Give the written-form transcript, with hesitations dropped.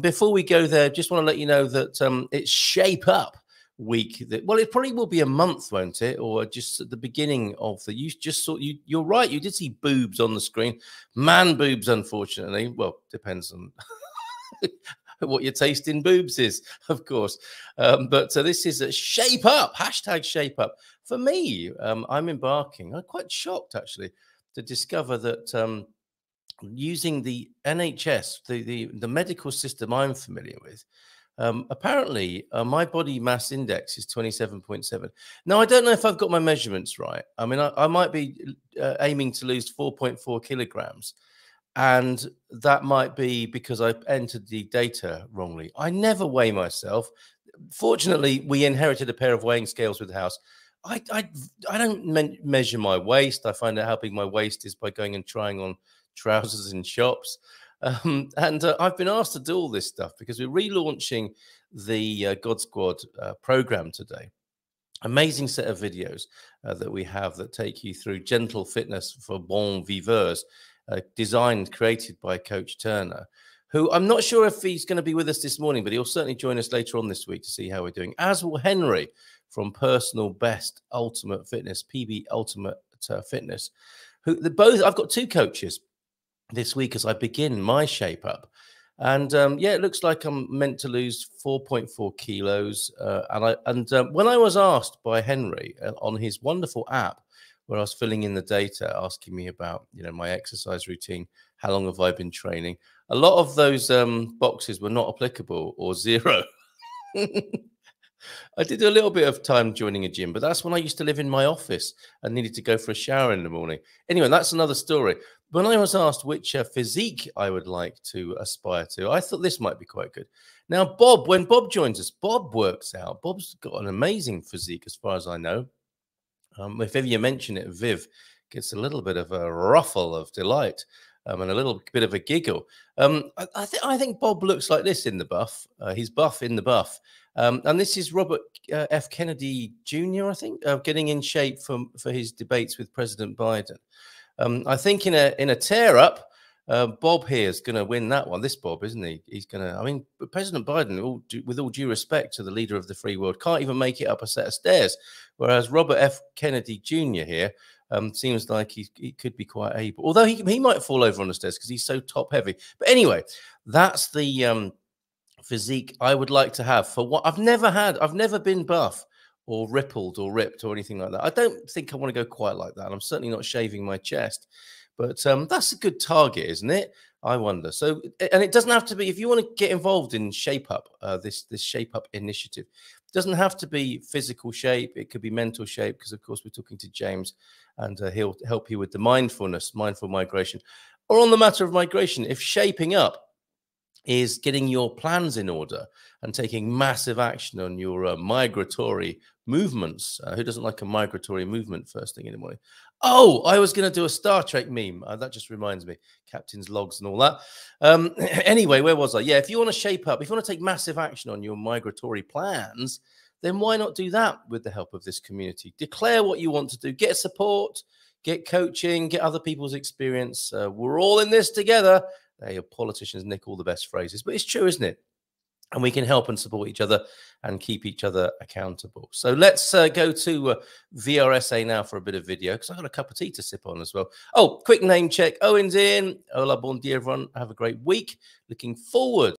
Before we go there, just want to let you know that it's Shape Up Week. Well, it probably will be a month, won't it? Or just at the beginning of the. You just saw you. You're right. You did see boobs on the screen, man boobs. Unfortunately, well, depends on what your taste in boobs is, of course. But this is a Shape Up #ShapeUp. For me, I'm embarking. I'm quite shocked actually to discover that using the NHS, the medical system I'm familiar with. Apparently, my body mass index is 27.7. Now, I don't know if I've got my measurements right. I mean, I might be aiming to lose 4.4 kilograms, and that might be because I entered the data wrongly. I never weigh myself. Fortunately, we inherited a pair of weighing scales with the house. I don't measure my waist. I find out how big my waist is by going and trying on trousers in shops. And I've been asked to do all this stuff because we're relaunching the God Squad program today. Amazing set of videos that we have that take you through gentle fitness for bon viveurs, designed, created by Coach Turner, who I'm not sure if he's going to be with us this morning, but he'll certainly join us later on this week to see how we're doing, as will Henry from Personal Best Ultimate Fitness, PB Ultimate Fitness, who I've got two coaches this week as I begin my shape up. And yeah, it looks like I'm meant to lose 4.4 kilos. When I was asked by Henry on his wonderful app, where I was filling in the data, asking me about, you know, my exercise routine, how long have I been training? A lot of those boxes were not applicable or zero. I did a little bit of time joining a gym, but that's when I used to live in my office and needed to go for a shower in the morning. Anyway, that's another story. When I was asked which physique I would like to aspire to, I thought this might be quite good. Now, Bob, when Bob joins us, Bob works out. Bob's got an amazing physique as far as I know. If ever you mention it, Viv gets a little bit of a ruffle of delight and a little bit of a giggle. I think Bob looks like this in the buff. He's buff in the buff. And this is Robert F. Kennedy Jr., I think, getting in shape for his debates with President Biden. I think in a tear-up, Bob here is going to win that one. This Bob, isn't he? He's going to... I mean, President Biden, with all due respect to the leader of the free world, can't even make it up a set of stairs, whereas Robert F. Kennedy Jr. here seems like he could be quite able. Although he might fall over on the stairs because he's so top-heavy. But anyway, that's the physique I would like to have. For what I've never been buff or rippled or ripped or anything like that. I don't think I want to go quite like that. I'm certainly not shaving my chest, but that's a good target, isn't it? I wonder. So, and it doesn't have to be, if you want to get involved in Shape Up, this Shape Up initiative, it doesn't have to be physical shape. It could be mental shape, because of course we're talking to James, and he'll help you with the mindful migration, or on the matter of migration. If shaping up is getting your plans in order and taking massive action on your migratory movements. Who doesn't like a migratory movement first thing in the morning? Oh, I was going to do a Star Trek meme. That just reminds me. Captain's logs and all that. Anyway, where was I? Yeah, if you want to shape up, if you want to take massive action on your migratory plans, then why not do that with the help of this community? Declare what you want to do. Get support, get coaching, get other people's experience. We're all in this together. Your politicians nick all the best phrases, but it's true, isn't it? And we can help and support each other and keep each other accountable. So let's go to VRSA now for a bit of video, because I've got a cup of tea to sip on as well. Oh, quick name check. Owen's in. Hola, bon dia, everyone. Have a great week. Looking forward